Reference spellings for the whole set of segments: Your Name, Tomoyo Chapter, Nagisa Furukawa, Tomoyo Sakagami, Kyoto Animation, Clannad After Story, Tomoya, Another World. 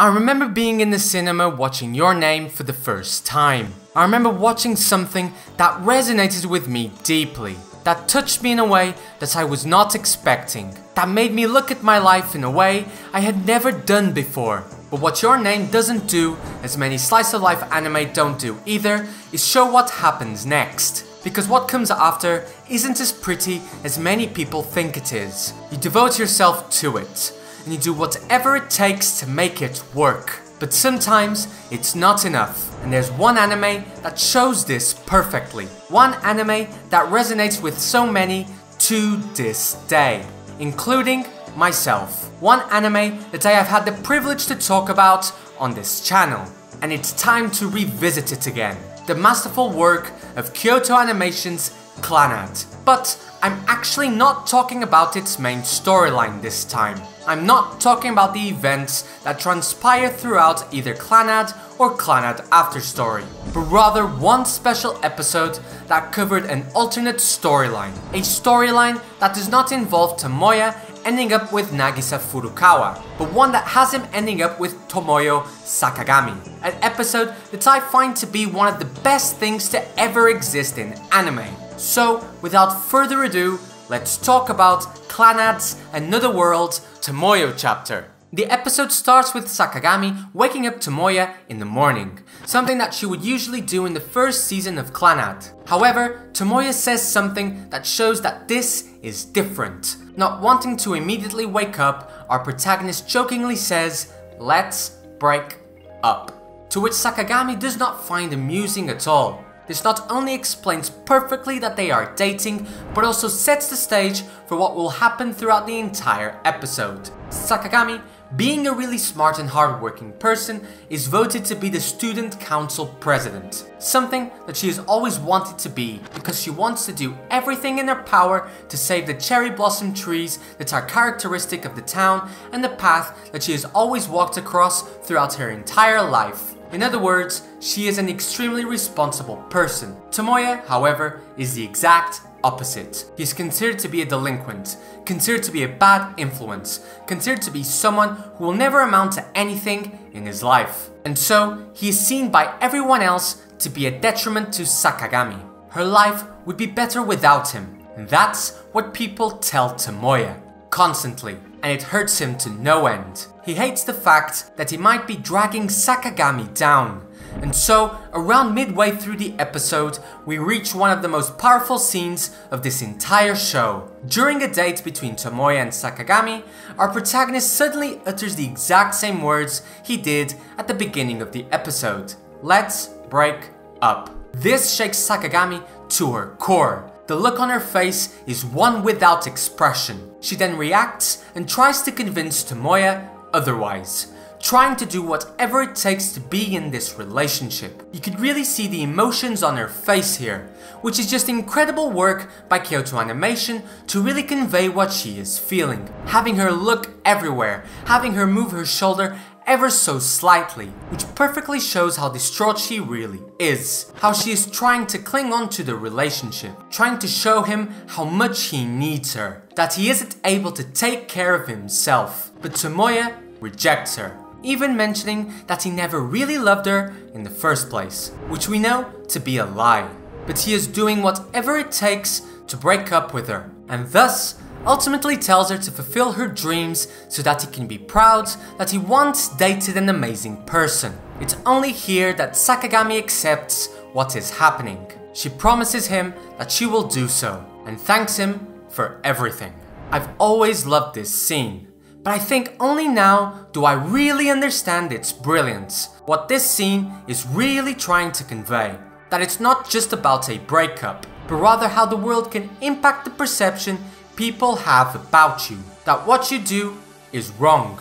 I remember being in the cinema watching Your Name for the first time. I remember watching something that resonated with me deeply, that touched me in a way that I was not expecting, that made me look at my life in a way I had never done before. But what Your Name doesn't do, as many slice of life anime don't do either, is show what happens next. Because what comes after isn't as pretty as many people think it is. You devote yourself to it, and you do whatever it takes to make it work. But sometimes it's not enough, and there's one anime that shows this perfectly. One anime that resonates with so many to this day, including myself. One anime that I have had the privilege to talk about on this channel, and it's time to revisit it again. The masterful work of Kyoto Animation's Clannad. But I'm actually not talking about its main storyline this time. I'm not talking about the events that transpire throughout either Clannad or Clannad After Story, but rather one special episode that covered an alternate storyline. A storyline that does not involve Tomoya ending up with Nagisa Furukawa, but one that has him ending up with Tomoyo Sakagami. An episode that I find to be one of the best things to ever exist in anime. So, without further ado, let's talk about Clannad's Another World Tomoyo chapter. The episode starts with Sakagami waking up Tomoya in the morning, something that she would usually do in the first season of Clannad. However, Tomoya says something that shows that this is different. Not wanting to immediately wake up, our protagonist jokingly says, "Let's break up," to which Sakagami does not find amusing at all. This not only explains perfectly that they are dating, but also sets the stage for what will happen throughout the entire episode. Sakagami, being a really smart and hardworking person, is voted to be the student council president. Something that she has always wanted to be, because she wants to do everything in her power to save the cherry blossom trees that are characteristic of the town and the path that she has always walked across throughout her entire life. In other words, she is an extremely responsible person. Tomoya, however, is the exact opposite. He is considered to be a delinquent, considered to be a bad influence, considered to be someone who will never amount to anything in his life. And so, he is seen by everyone else to be a detriment to Sakagami. Her life would be better without him, and that's what people tell Tomoya constantly. And it hurts him to no end. He hates the fact that he might be dragging Sakagami down. And so, around midway through the episode, we reach one of the most powerful scenes of this entire show. During a date between Tomoya and Sakagami, our protagonist suddenly utters the exact same words he did at the beginning of the episode. "Let's break up." This shakes Sakagami to her core. The look on her face is one without expression. She then reacts and tries to convince Tomoya otherwise, trying to do whatever it takes to be in this relationship. You could really see the emotions on her face here, which is just incredible work by Kyoto Animation to really convey what she is feeling. Having her look everywhere, having her move her shoulder ever so slightly, which perfectly shows how distraught she really is. How she is trying to cling on to the relationship, trying to show him how much he needs her, that he isn't able to take care of himself. But Tomoya rejects her, even mentioning that he never really loved her in the first place, which we know to be a lie. But he is doing whatever it takes to break up with her, and thus ultimately tells her to fulfill her dreams so that he can be proud that he once dated an amazing person. It's only here that Sakagami accepts what is happening. She promises him that she will do so, and thanks him for everything. I've always loved this scene, but I think only now do I really understand its brilliance. What this scene is really trying to convey, that it's not just about a breakup, but rather how the world can impact the perception people have about you, that what you do is wrong,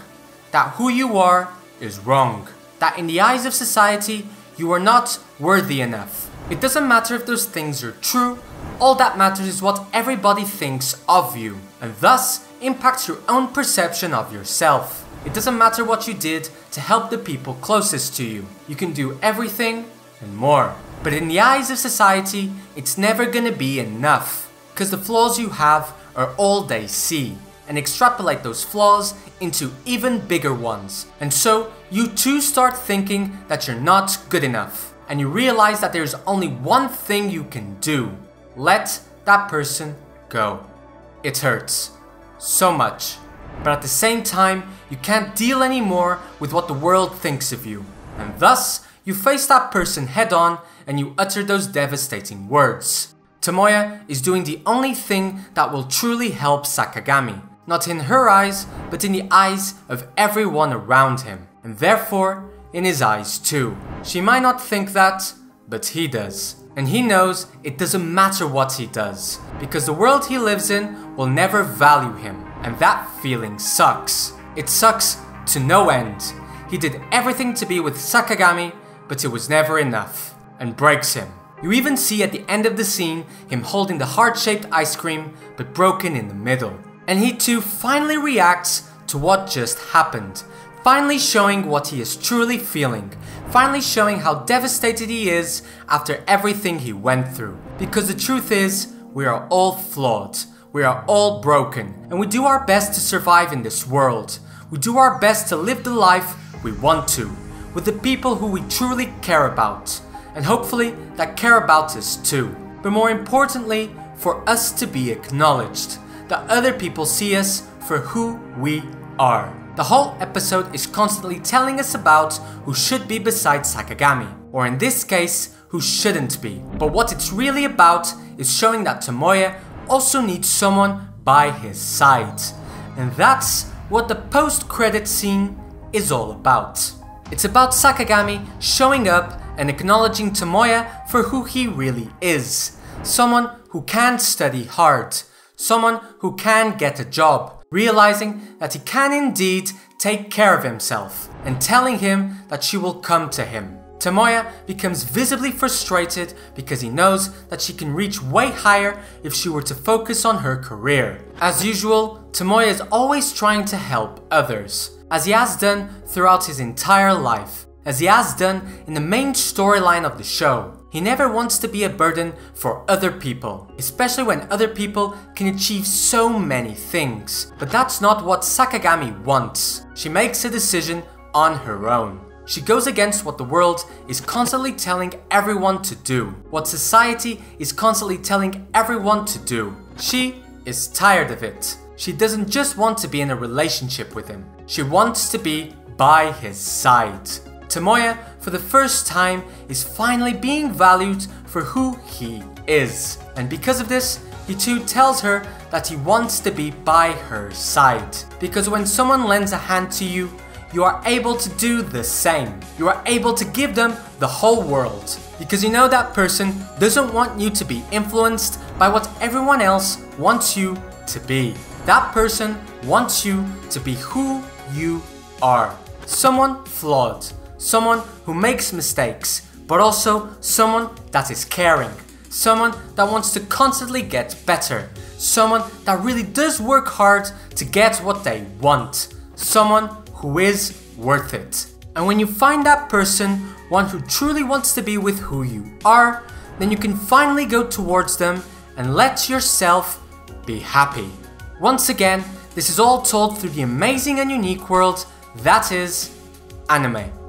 that who you are is wrong, that in the eyes of society you are not worthy enough. It doesn't matter if those things are true, all that matters is what everybody thinks of you, and thus impacts your own perception of yourself. It doesn't matter what you did to help the people closest to you, you can do everything and more, but in the eyes of society it's never gonna be enough, because the flaws you have are all they see. and extrapolate those flaws into even bigger ones. And so, you too start thinking that you're not good enough, and you realize that there's only one thing you can do. Let that person go. It hurts. So much. But at the same time, you can't deal anymore with what the world thinks of you. And thus, you face that person head on and you utter those devastating words. Tomoya is doing the only thing that will truly help Sakagami. Not in her eyes, but in the eyes of everyone around him. And therefore, in his eyes too. She might not think that, but he does. And he knows it doesn't matter what he does, because the world he lives in will never value him. And that feeling sucks. It sucks to no end. He did everything to be with Sakagami, but it was never enough. And breaks him. You even see at the end of the scene him holding the heart-shaped ice cream, but broken in the middle. And he too finally reacts to what just happened. Finally showing what he is truly feeling. Finally showing how devastated he is after everything he went through. Because the truth is, we are all flawed. We are all broken. And we do our best to survive in this world. We do our best to live the life we want to. With the people who we truly care about. And hopefully that care about us too. But more importantly, for us to be acknowledged. That other people see us for who we are. The whole episode is constantly telling us about who should be beside Sakagami. Or in this case, who shouldn't be. But what it's really about is showing that Tomoya also needs someone by his side. And that's what the post-credit scene is all about. It's about Sakagami showing up and acknowledging Tomoya for who he really is. Someone who can study hard. Someone who can get a job. Realizing that he can indeed take care of himself. And telling him that she will come to him. Tomoya becomes visibly frustrated because he knows that she can reach way higher if she were to focus on her career. As usual, Tomoya is always trying to help others. As he has done throughout his entire life. As he has done in the main storyline of the show. He never wants to be a burden for other people, especially when other people can achieve so many things. But that's not what Sakagami wants. She makes a decision on her own. She goes against what the world is constantly telling everyone to do. What society is constantly telling everyone to do. She is tired of it. She doesn't just want to be in a relationship with him. She wants to be by his side. Tomoya, for the first time, is finally being valued for who he is. And because of this, he too tells her that he wants to be by her side. Because when someone lends a hand to you, you are able to do the same. You are able to give them the whole world. Because you know that person doesn't want you to be influenced by what everyone else wants you to be. That person wants you to be who you are. Someone flawed. Someone who makes mistakes, but also someone that is caring. Someone that wants to constantly get better. Someone that really does work hard to get what they want. Someone who is worth it. And when you find that person, one who truly wants to be with who you are, then you can finally go towards them and let yourself be happy. Once again, this is all told through the amazing and unique world that is anime.